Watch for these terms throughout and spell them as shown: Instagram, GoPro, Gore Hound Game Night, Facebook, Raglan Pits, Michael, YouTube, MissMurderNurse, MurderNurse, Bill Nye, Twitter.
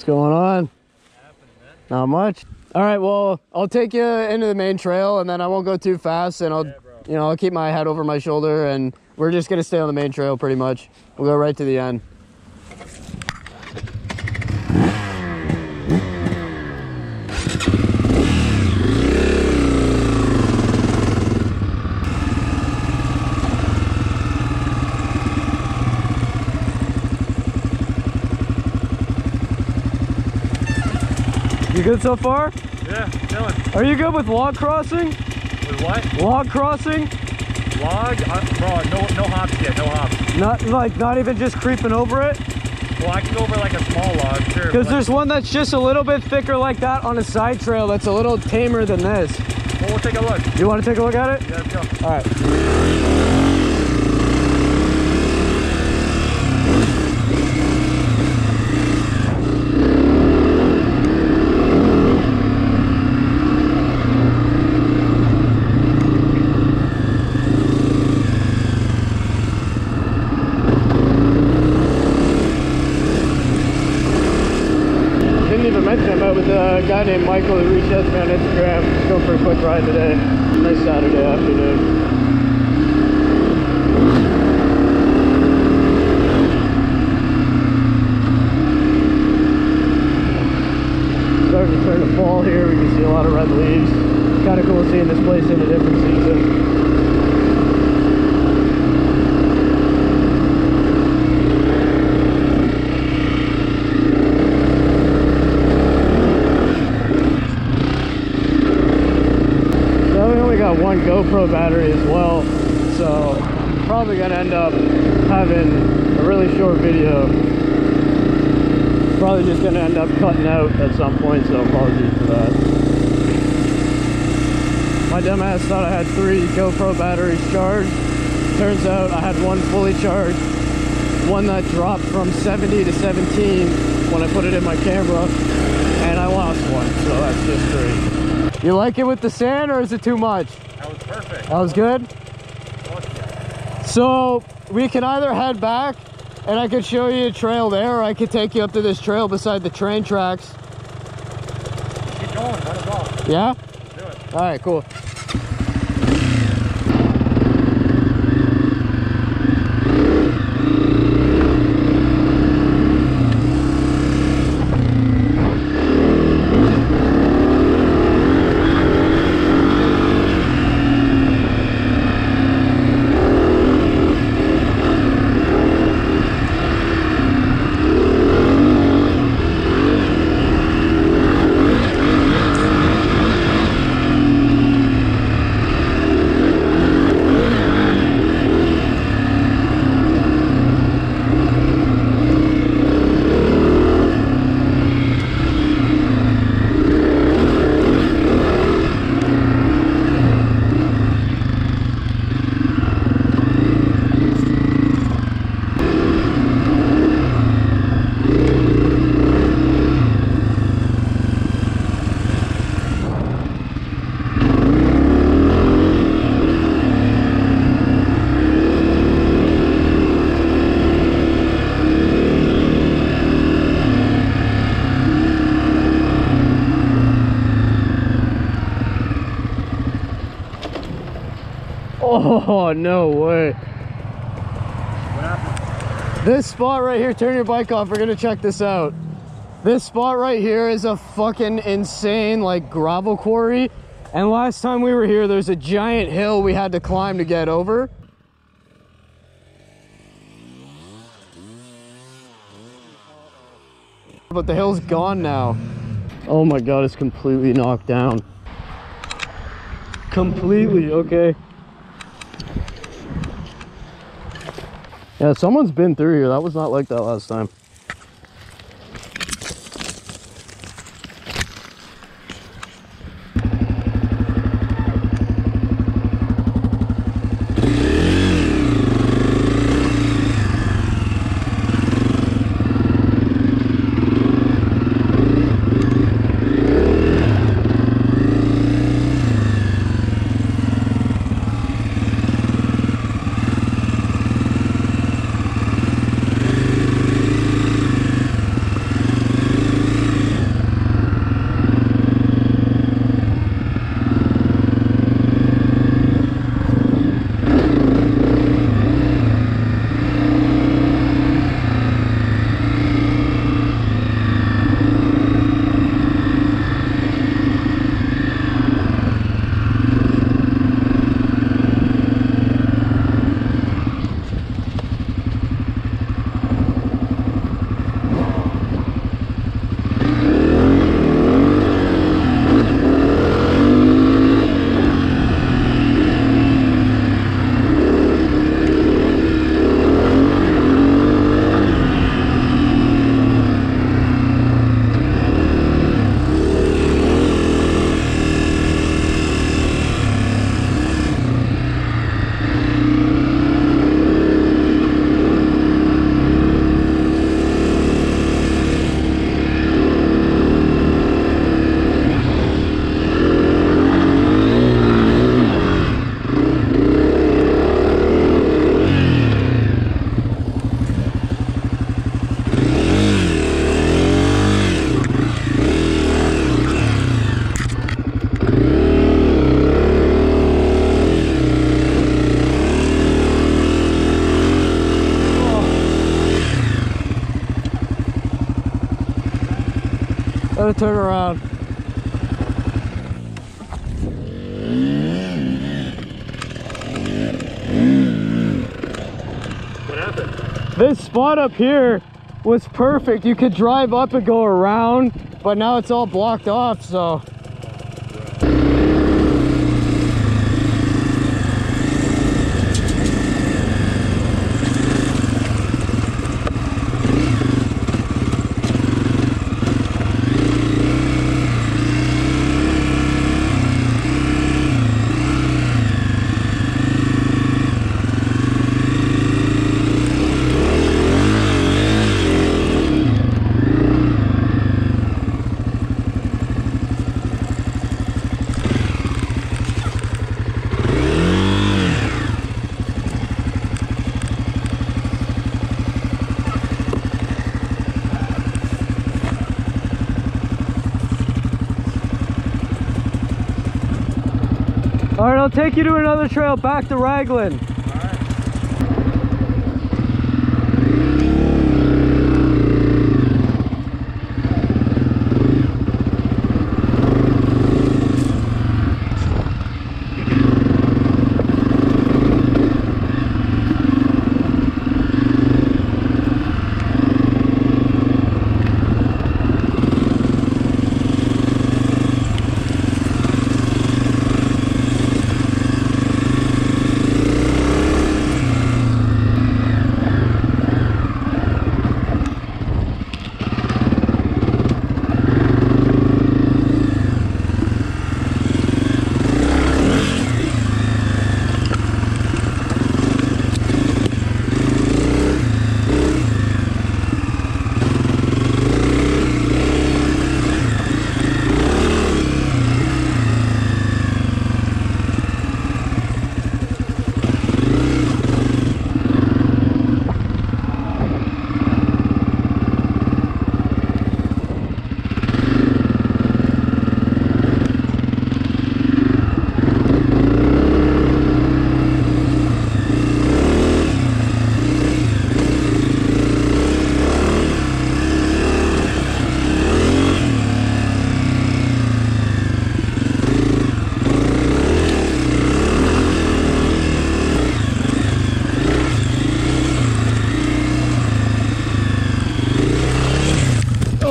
What's going on? What happened, man? Not much. All right, well, I'll take you into the main trail, and then I won't go too fast, and I'll, you know, I'll keep my head over my shoulder, and we're just gonna stay on the main trail pretty much. We'll go right to the end. You good so far? Yeah, chilling. Are you good with log crossing? With what? Log crossing? Log? Bro, no hops yet, no hops. Not even just creeping over it? Well, I can go over like a small log, sure. Because there's one that's just a little bit thicker like that on a side trail that's a little tamer than this. Well, we'll take a look. You want to take a look at it? Yeah, let's go. All right. A guy named Michael who reached out to me on Instagram. Just going for a quick ride today. Nice Saturday afternoon. Starting to turn to fall here. We can see a lot of red leaves. Kind of cool seeing this place in a different season. One GoPro battery as well, so I'm probably gonna end up having a really short video. Probably just gonna end up cutting out at some point, so apologies for that. My dumbass thought I had 3 GoPro batteries charged. Turns out I had one fully charged, one that dropped from 70 to 17 when I put it in my camera, and I lost one, so that's just 3. You like it with the sand, or is it too much? That was perfect. That was good? So we can either head back and I could show you a trail there, or I could take you up to this trail beside the train tracks. Keep going, let us off. Yeah? Let's do it. All right, cool. Oh, no way. What happened? This spot right here, turn your bike off, we're gonna check this out. This spot right here is a fucking insane like gravel quarry. And last time we were here, there's a giant hill we had to climb to get over. But the hill's gone now. Oh my God, it's completely knocked down. Completely, okay. Yeah, someone's been through here. That was not like that last time. Gotta turn around. What happened? This spot up here was perfect. You could drive up and go around, but now it's all blocked off, so. All right, I'll take you to another trail back to Raglan.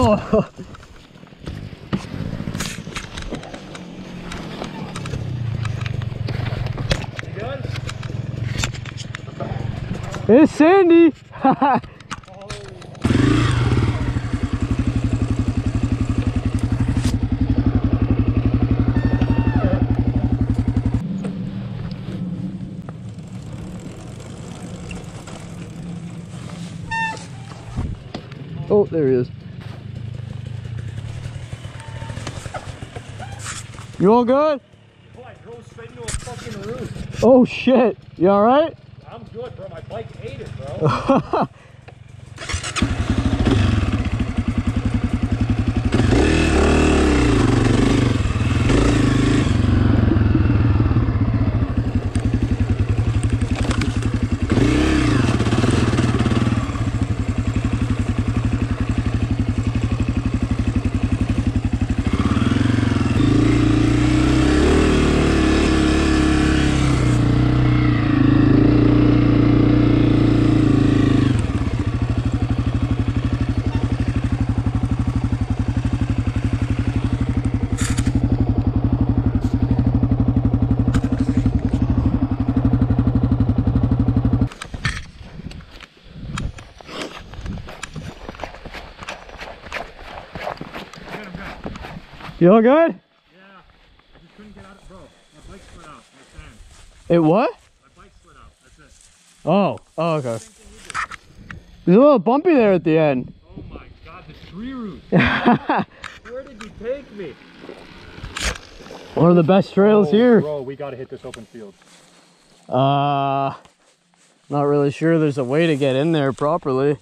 All It's sandy. Oh, there he is. You all good? Oh, I drove straight into a fucking roof. Oh shit. You all right? I'm good, bro. My bike ate it, bro. You all good? Yeah. I just couldn't get out of, bro. My bike slid out. My sand. It what? My bike slid out. That's it. Oh. Oh, okay. There's a little bumpy there at the end. Oh my god, the tree root. Where did you take me? One of the best trails here. Bro, we gotta hit this open field. Not really sure there's a way to get in there properly.